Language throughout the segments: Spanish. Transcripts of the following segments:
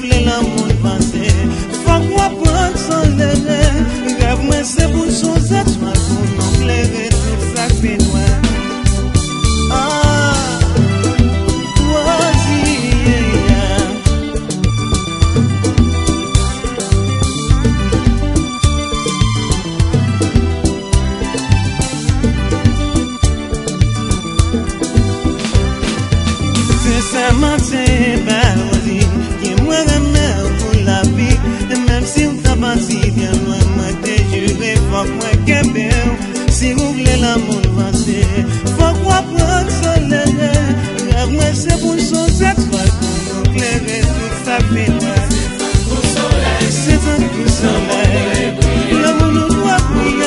suflet la moun pase. Fok wapran san dene, gav mwen se pou souzat mason nan pleve tout sak penwa. Si vous voulez l'amour passer, faut quoi prendre son lèvre. Car moi c'est pour son zèbre, pour éclairer toute sa pénale. C'est un coup soleil, l'amour nous doit brûler.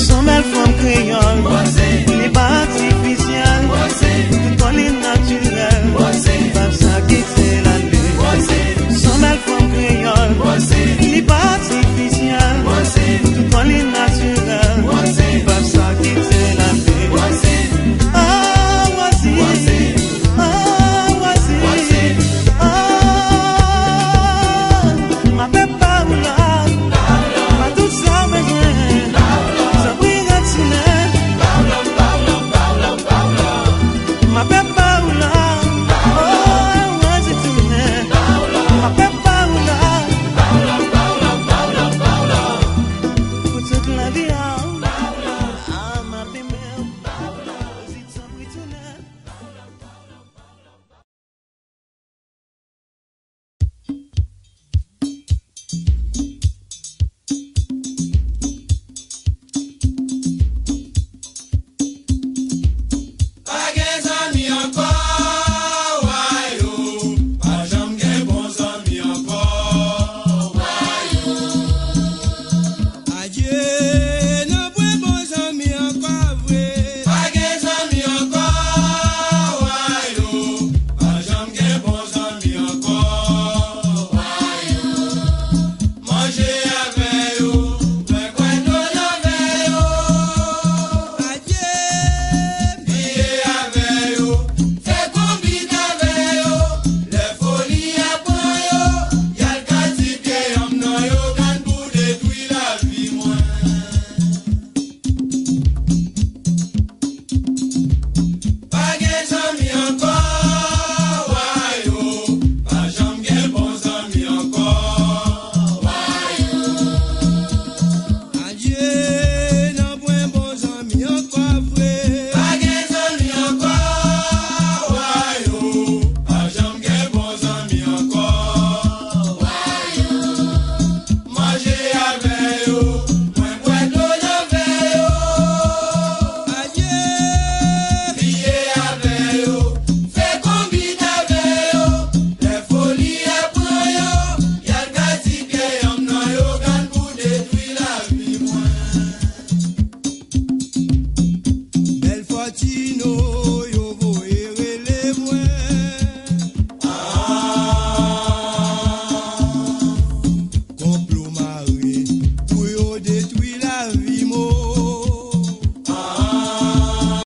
Son belle femme créole.